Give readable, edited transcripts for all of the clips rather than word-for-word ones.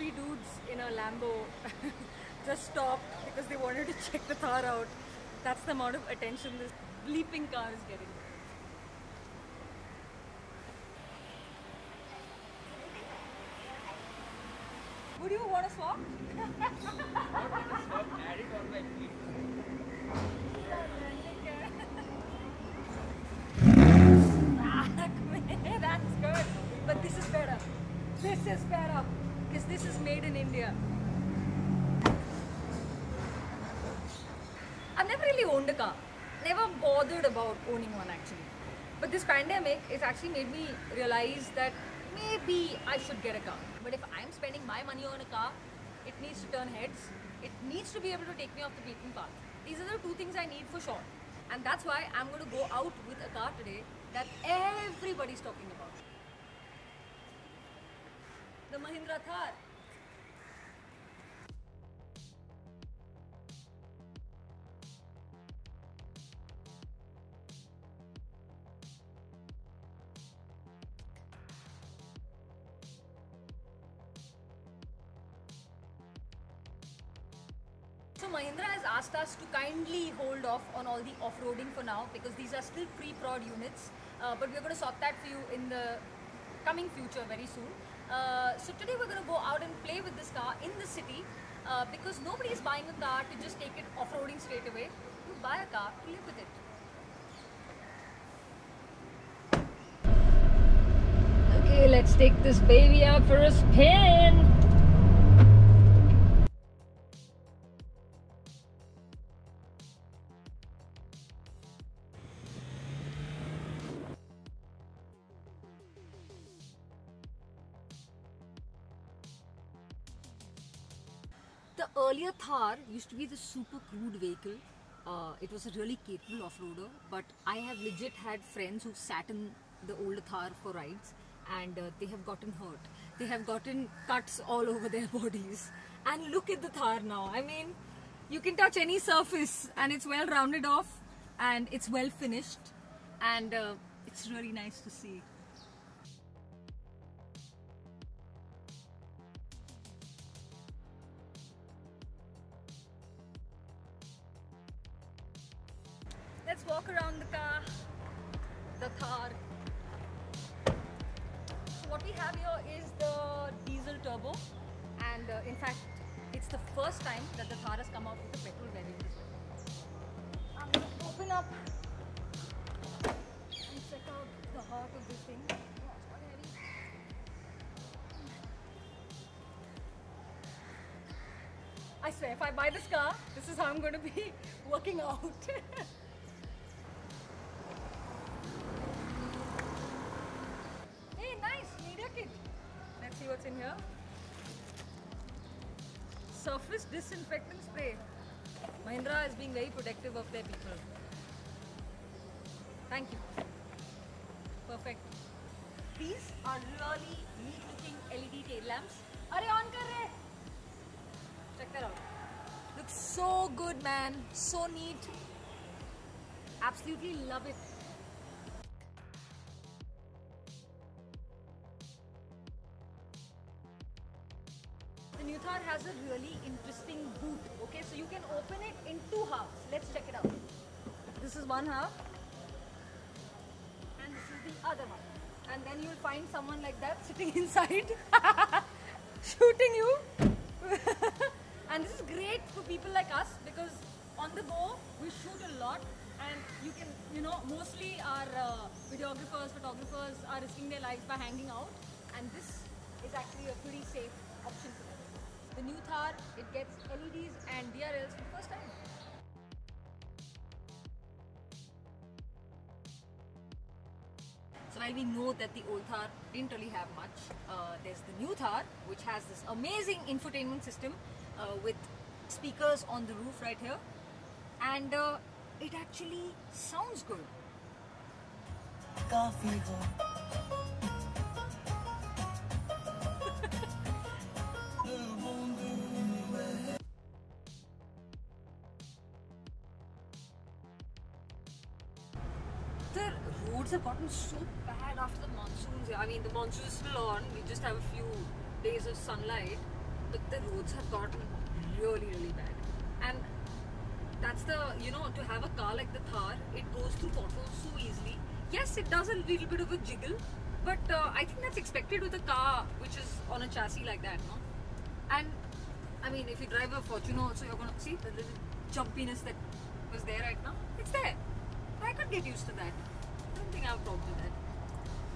three dudes in a Lambo just stopped because they wanted to check the Thar out. That's the amount of attention this bleeping car is getting. Would you want a swap? I would want a swap, add it on my feet. That's good. But this is better. This is better. Because this is made in India. I've never really owned a car. Never bothered about owning one actually. But this pandemic, it's actually made me realize that maybe I should get a car. But if I'm spending my money on a car, it needs to turn heads. It needs to be able to take me off the beaten path. These are the two things I need for sure. And that's why I'm going to go out with a car today that everybody's talking about. The Mahindra Thar. So Mahindra has asked us to kindly hold off on all the off-roading for now because these are still pre-prod units, but we're going to sort that for you in the coming future very soon. So today we're going to go out and play with this car in the city because nobody is buying a car to just take it off-roading straight away. You buy a car to live with it. Okay, let's take this baby out for a spin. The earlier Thar used to be the super crude vehicle. It was a really capable off-roader, but I have legit had friends who sat in the older Thar for rides and they have gotten hurt. They have gotten cuts all over their bodies. And look at the Thar now. I mean, you can touch any surface and it's well rounded off and it's well finished and it's really nice to see. Let's walk around the car, the Thar. So what we have here is the diesel turbo, and in fact, it's the first time that the Thar has come out with the petrol variant. I'm going to open up and check out the heart of this thing. Oh, it's quite heavy. I swear, if I buy this car, this is how I'm going to be working out. See what's in here. Surface disinfectant spray. Mahindra is being very protective of their people. Thank you. Perfect. These are really neat looking LED tail lamps. Arey on kar rahe. Check that out. Looks so good, man. So neat. Absolutely love it. The new Thar has a really interesting boot. Okay, so you can open it in two halves. Let's check it out. This is one half and this is the other one. And then you'll find someone like that sitting inside shooting you. And this is great for people like us because on the go we shoot a lot and you can, you know, mostly our videographers, photographers are risking their lives by hanging out, and this is actually a pretty safe option for them. The new Thar, it gets LEDs and DRLs for the first time. So while we know that the old Thar didn't really have much, there's the new Thar which has this amazing infotainment system with speakers on the roof right here, and it actually sounds good. Coffee. The roads have gotten so bad after the monsoons. I mean, the monsoon is still on, we just have a few days of sunlight, like the roads have gotten really bad, and that's the, you know, to have a car like the Thar, it goes through potholes so easily. Yes, it does a little bit of a jiggle, but I think that's expected with a car which is on a chassis like that, no? And I mean, if you drive a Fortuner also, you're gonna see the little jumpiness that was there right now. It's there. I could get used to that. I don't think I have a problem with that.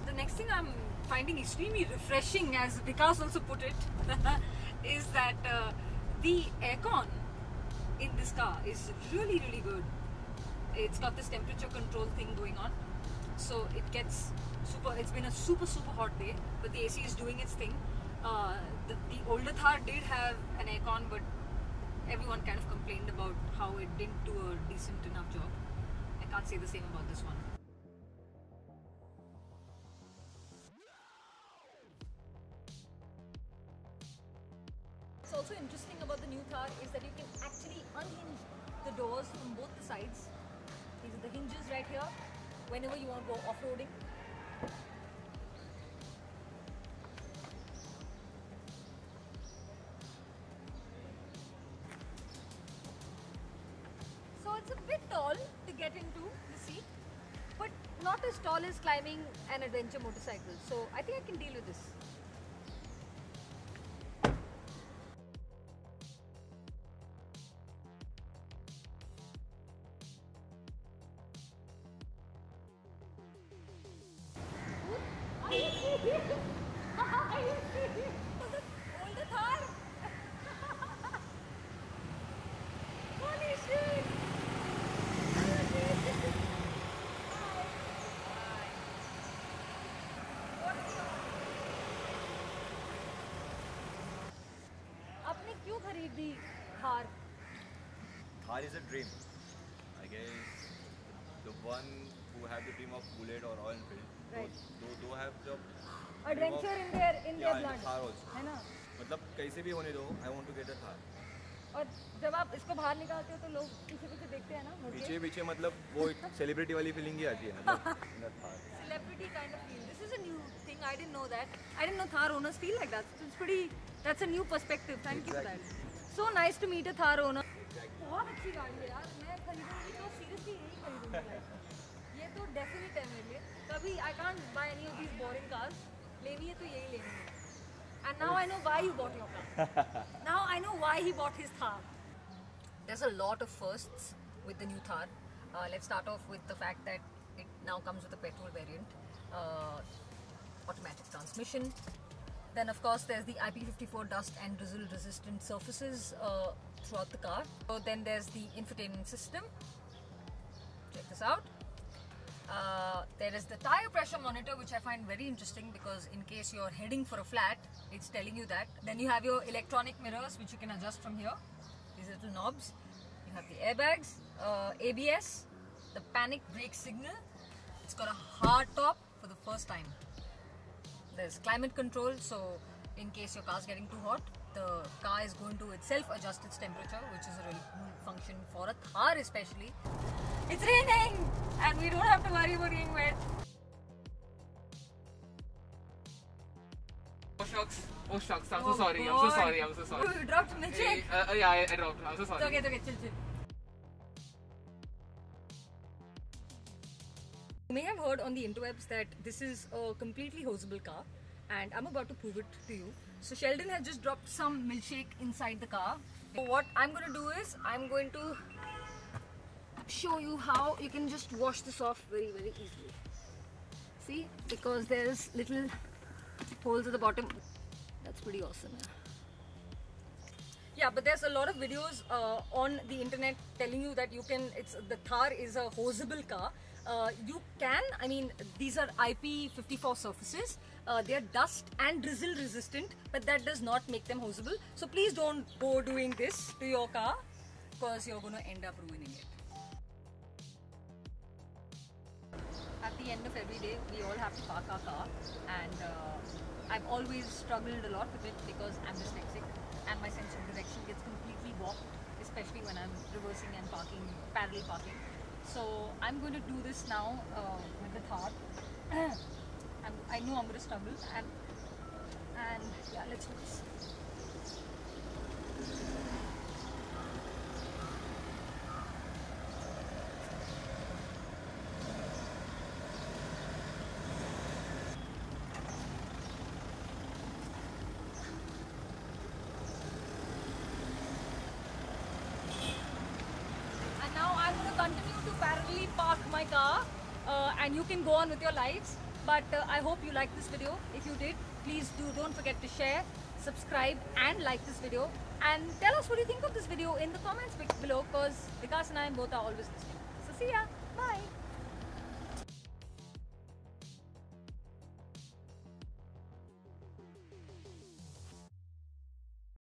The next thing I'm finding extremely refreshing, as Vikas also put it, is that the aircon in this car is really good. It's got this temperature control thing going on, so it gets super. It's been a super hot day, but the AC is doing its thing. The older Thar did have an aircon, but everyone kind of complained about how it didn't do a decent enough job. I can't say the same about this one. What's also interesting about the new Thar is that you can actually unhinge the doors from both the sides. These are the hinges right here, whenever you want to go off-roading. It's a bit tall to get into the seat, but not as tall as climbing an adventure motorcycle, so I think I can deal with this. Older Thar! Holy shit! क्यों खरीदी Thar? Thar is a dream. I guess the one who have the dream of Bullet or Royal Enfield, right? Those have the adventure of, in their blood. Thar also. है ना? मतलब कैसे भी होने दो, I want to get a Thar. और जब आप इसको बाहर निकालते हो तो लोग पीछे देखते हैं ना? पीछे मतलब वो सेलिब्रिटी वाली फीलिंग ही आती है ना Thar. Celebrity kind of feel. This is a new thing. I didn't know that. I didn't know Thar owners feel like that. It's pretty. That's a new perspective. Thank you for that. So nice to meet a Thar owner. बहुत अच्छी गाड़ी है यार. मैं खरीदूंगी तो seriously यही खरीदूंगी. ये तो definite है मेरे लिए. कभी I can't buy any of these boring cars. लेनी है तो यही लेनी है. And now I know why you bought your car. Now I know why he bought his Thar. There's a lot of firsts with the new Thar. Let's start off with the fact that it now comes with a petrol variant, automatic transmission. Then of course there's the IP54 dust and drizzle resistant surfaces throughout the car. So then there's the infotainment system. Check this out. There is the tire pressure monitor, which I find very interesting because in case you're heading for a flat, it's telling you that. Then you have your electronic mirrors, which you can adjust from here. These little knobs. You have the airbags, ABS, the panic brake signal. It's got a hard top for the first time. There's climate control, so in case your car's getting too hot, the car is going to itself adjust its temperature, which is a really cool function for a Thar especially. It's raining and we don't have to worry about getting wet. Oh shucks, I'm so sorry, God. I'm so sorry. You dropped my check? Yeah, I dropped, I'm so sorry. It's okay, chill. You may have heard on the interwebs that this is a completely hosable car, and I'm about to prove it to you. So Sheldon has just dropped some milkshake inside the car. So what I'm going to do is, I'm going to show you how you can just wash this off very easily. See, because there's little holes at the bottom. That's pretty awesome. Yeah, but there's a lot of videos on the internet telling you that you can, the Thar is a hosable car. You can, I mean, these are IP54 surfaces, they are dust and drizzle resistant, but that does not make them hosable. So please don't go doing this to your car, because you're going to end up ruining it. At the end of every day, we all have to park our car, and I've always struggled a lot with it because I'm dyslexic and my sense of direction gets completely warped, especially when I'm reversing and parking, parallel parking. So I'm going to do this now with the Thar. I know I'm going to struggle, and yeah, let's do this. simply park my car and you can go on with your lives. But I hope you liked this video. If you did, please don't forget to share, subscribe and like this video. And tell us what you think of this video in the comments below, because Vikas and I both are always listening. So see ya, bye.